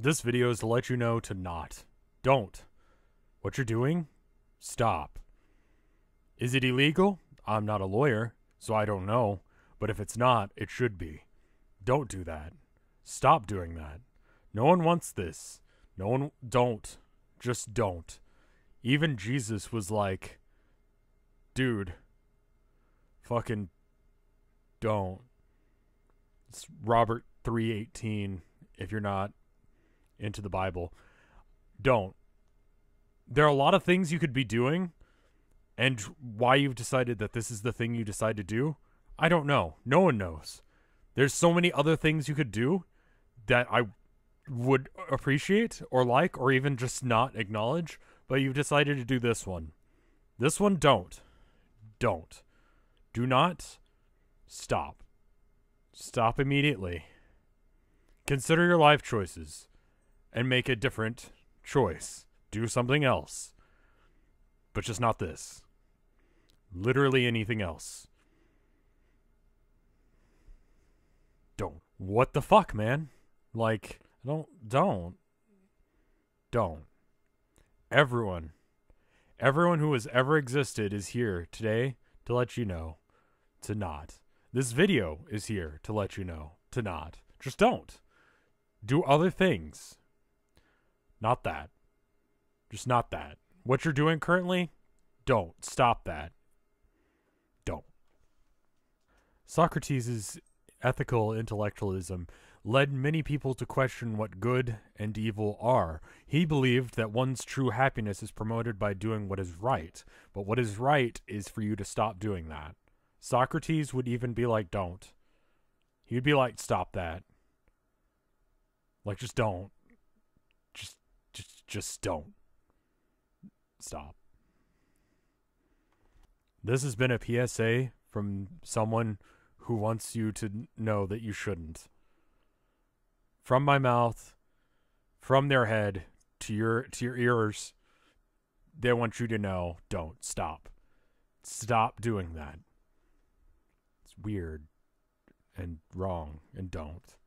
This video is to let you know to not. Don't. What you're doing? Stop. Is it illegal? I'm not a lawyer, so I don't know. But if it's not, it should be. Don't do that. Stop doing that. No one wants this. No one... Don't. Just don't. Even Jesus was like, dude, fucking don't. It's Robert 3:18, if you're not into the Bible. Don't. There are a lot of things you could be doing, and why you've decided that this is the thing you decide to do, I don't know. No one knows. There's so many other things you could do that I would appreciate or like or even just not acknowledge, but you've decided to do this one. This one, don't. Don't. Do not. Stop. Stop immediately. Consider your life choices and make a different choice. Do something else. But just not this. Literally anything else. Don't. What the fuck, man? Like, don't. Everyone who has ever existed is here today to let you know to not. This video is here to let you know to not. Just don't. Do other things. Not that. Just not that. What you're doing currently, don't. Stop that. Don't. Socrates' ethical intellectualism led many people to question what good and evil are. He believed that one's true happiness is promoted by doing what is right, but what is right is for you to stop doing that. Socrates would even be like, don't. He'd be like, stop that. Like, just don't. Just don't. Stop. This has been a PSA from someone who wants you to know that you shouldn't. From my mouth, from their head, to your ears, they want you to know, don't. Stop. Stop doing that. It's weird and wrong, and don't.